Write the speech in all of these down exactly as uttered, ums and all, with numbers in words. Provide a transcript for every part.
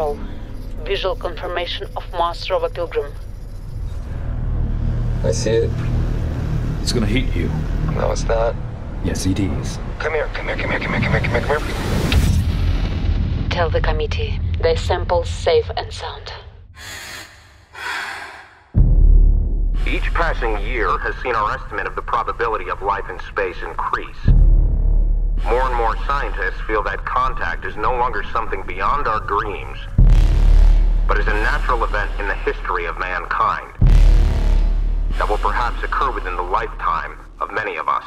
control. Visual confirmation of Mars Rover Pilgrim. I see it. It's gonna hit you. No, it's not. Yes, it is. Come here, come here, come here, come here, come here, come here, come here. Tell the committee. Their samples safe and sound. Each passing year has seen our estimate of the probability of life in space increase. More and more scientists feel that contact is no longer something beyond our dreams, but is a natural event in the history of mankind that will perhaps occur within the lifetime of many of us.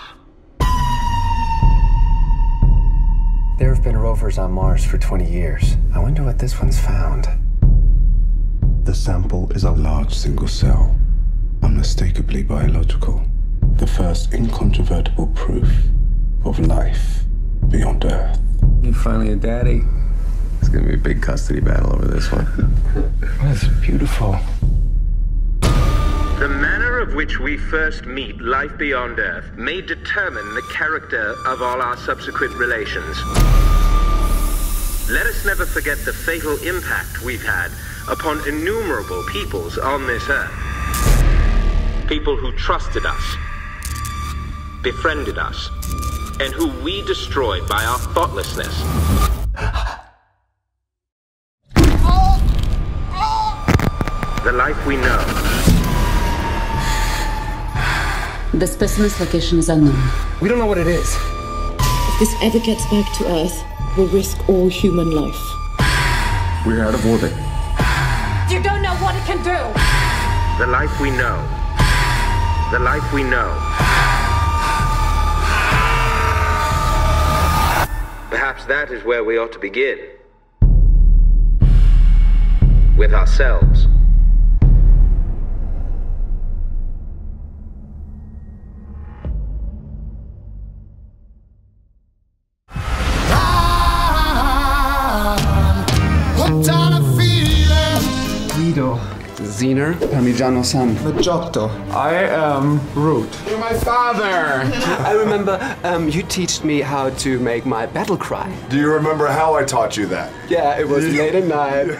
There have been rovers on Mars for twenty years. I wonder what this one's found. The sample is a large single cell, unmistakably biological. The first incontrovertible proof of life beyond Earth. You finally a daddy. It's gonna be a big custody battle over this one. That's beautiful. The manner of which we first meet life beyond Earth may determine the character of all our subsequent relations. Let us never forget the fatal impact we've had upon innumerable peoples on this Earth. People who trusted us, befriended us, and who we destroyed by our thoughtlessness. The life we know. The specimen's location is unknown. We don't know what it is. If this ever gets back to Earth, we'll risk all human life. We're out of orbit. You don't know what it can do. The life we know. The life we know. Perhaps that is where we ought to begin. With ourselves. Ziner, Parmigiano San, Maggiotto. I am Root. You're my father! I remember um, you taught me how to make my battle cry. Do you remember how I taught you that? Yeah, it was late at night.